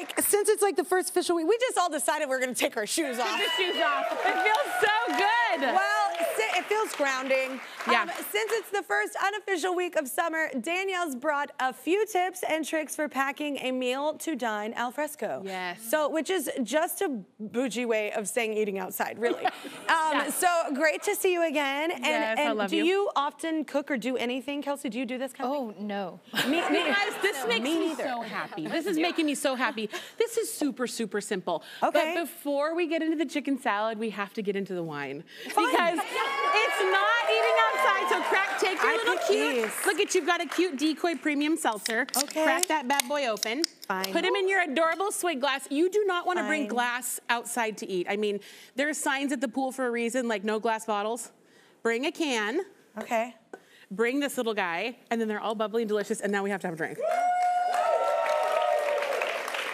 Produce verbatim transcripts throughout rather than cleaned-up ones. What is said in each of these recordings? like, since it's like the first official week, we just all decided we we're gonna take our shoes off. Take the shoes off. It feels so good. Well, it feels grounding. Yeah. Um, since it's the first unofficial week of summer, Danielle's brought a few tips and tricks for packing a meal to dine al fresco. Yes. So, which is just a bougie way of saying eating outside, really. um, yeah. So great to see you again. And, yes, and I love do you. you often cook or do anything, Kelsey? Do you do this kind oh, of thing? Oh no. Me, me, guys, this no. makes me, me so happy. This is yeah. making me so happy. This is super, super simple. Okay. But before we get into the chicken salad, we have to get into the wine Fun. because. It's not eating outside, so crack, take your I little cute. These. Look at, you've got a cute decoy premium seltzer. Okay. Crack that bad boy open. Fine. Put him in your adorable swig glass. You do not want Fine. to bring glass outside to eat. I mean, there are signs at the pool for a reason, like no glass bottles. Bring a can. Okay. Bring this little guy, and then they're all bubbly and delicious, and now we have to have a drink.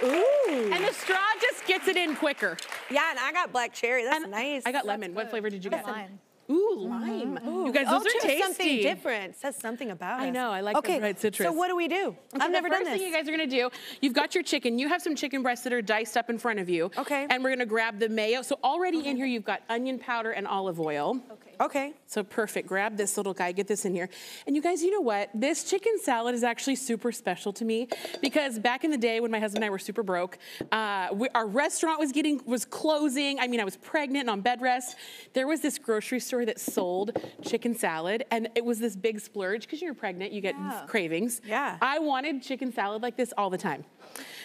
Ooh. And the straw just gets it in quicker. Yeah, and I got black cherry. That's and nice. I got That's lemon. Good. What flavor did you get? Lime. Ooh, lime. Mm-hmm. Ooh. You guys, those oh, are tasty. Something different. Says something about it. I know, I like okay. the red citrus. So what do we do? Okay, I've never done this. The first thing you guys are gonna do, you've got your chicken. You have some chicken breasts that are diced up in front of you. Okay. And we're gonna grab the mayo. So already okay. in here, you've got onion powder and olive oil. Okay. Okay. So perfect, grab this little guy, get this in here. And you guys, you know what? This chicken salad is actually super special to me because back in the day when my husband and I were super broke, uh, we, our restaurant was getting, was closing. I mean, I was pregnant and on bed rest. There was this grocery store that sold chicken salad, and it was this big splurge because you're pregnant, you get yeah. cravings. Yeah. I wanted chicken salad like this all the time.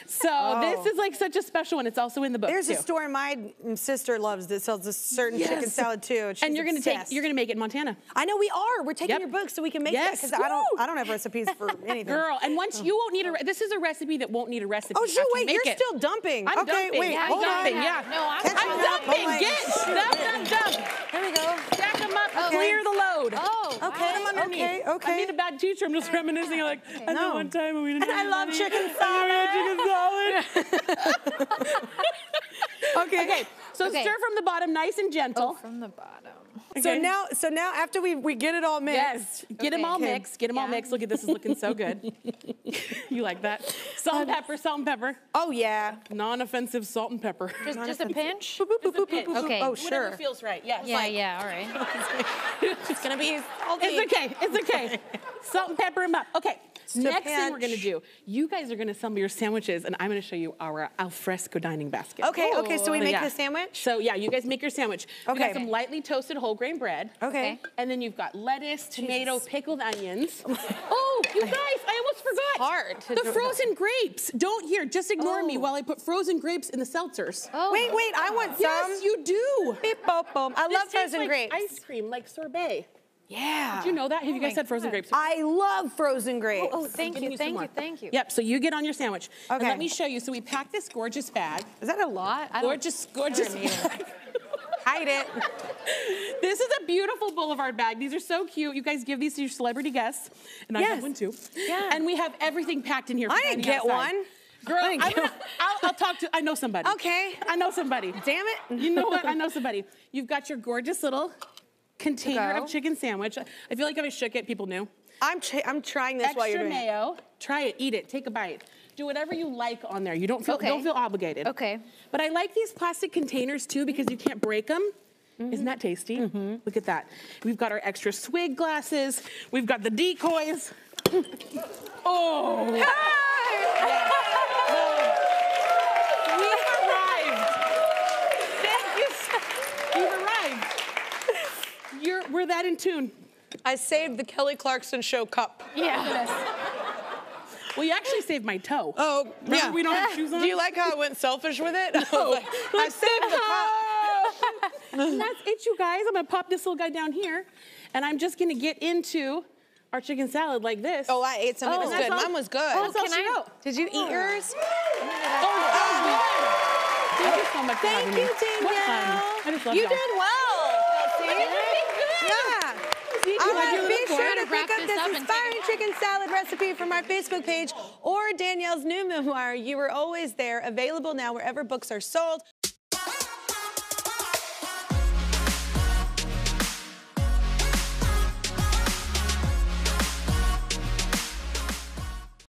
So oh. this is like such a special one. It's also in the book. There's too. a store my sister loves that sells a certain yes. chicken salad too. She's and you're obsessed. gonna take you're gonna make it in Montana. I know we are. We're taking yep. your book so we can make yes. that because I don't I don't have recipes for anything. Girl, and once oh. you won't need a this is a recipe that won't need a recipe. Oh shoot, wait, you're it. still dumping. I'm okay, dumping. Wait, yeah, hold I'm on. dumping. Yeah. No, I'm, I'm dumping. Oh Get dump, dump, dump. Here we go. Stack them up, okay. clear the load. Oh, okay, put them underneath. Okay, okay. I'm being a bad teacher. I'm just reminiscing like okay. I know no. one time when we didn't. And I love chicken salad. okay. Okay. So okay. stir from the bottom, nice and gentle. Oh, from the bottom. Okay. So now, so now after we we get it all mixed. Yes. Get okay. them all okay. mixed. Get them yeah. all mixed. Look at this, is looking so good. You like that? Salt um, and pepper. Salt and pepper. Oh yeah. Non-offensive salt and pepper. Just just a pinch. Boop, boop, just boop, a pinch. Okay. Oh sure. Whatever feels right. Yes. Yeah. Like, yeah. All right. It's gonna be. Salty. It's okay. It's okay. Salt and pepper them up. Okay. Next pinch. thing we're gonna do, you guys are gonna assemble your sandwiches and I'm gonna show you our alfresco dining basket. Okay, Ooh. okay, so we make yeah. the sandwich? So yeah, you guys make your sandwich. Okay. You got some lightly toasted whole grain bread. Okay. And then you've got lettuce, tomato, Jeez. pickled onions. Oh, you guys, I almost forgot. It's hard. To the frozen grapes. Don't hear, just ignore oh. me while I put frozen grapes in the seltzers. Oh. Wait, wait, I want some. Yes, you do. Beep, boop, boom. I this love frozen like grapes. Ice cream, like sorbet. Yeah. Did you know that? Have oh you guys had frozen God. grapes? I love frozen grapes. Oh, oh thank you, you thank you, thank you. Yep, so you get on your sandwich. Okay. And let me show you. So we pack this gorgeous bag. Is that a lot? I gorgeous, gorgeous bag. Hide it. This is a beautiful Boulevard bag. These are so cute. You guys give these to your celebrity guests. And yes. I have one too. Yeah. And we have everything packed in here. For I didn't get outside. one. Girl, I'm gonna, I'll, I'll talk to, I know somebody. Okay. I know somebody. Damn it. You know what? I know somebody. You've got your gorgeous little container of chicken sandwich. I feel like if I shook it, people knew. I'm I'm trying this Extra while you're doing mayo. It. Try it, eat it, take a bite. Do whatever you like on there. You don't feel okay. don't feel obligated. Okay. But I like these plastic containers too because you can't break them. Mm-hmm. Isn't that tasty? Mm-hmm. Look at that. We've got our extra swig glasses. We've got the decoys. Oh. Hey! We arrived. Thank you. We've arrived. You're, we're that in tune. I saved the Kelly Clarkson Show cup. Yeah. Well, you actually saved my toe. Oh, Remember yeah. we don't have shoes on? Do you like how I went selfish with it? No. Like, I saved the cup. And that's it, you guys. I'm gonna pop this little guy down here, and I'm just gonna get into our chicken salad like this. Oh, I ate some. It was good. Mine was good. Oh, can I? Did you eat yours? Oh, thank you so much. Thank you, Danielle. You did well. I want to be sure to pick up this inspiring chicken salad recipe from our Facebook page or Danielle's new memoir, You Were Always There, available now wherever books are sold.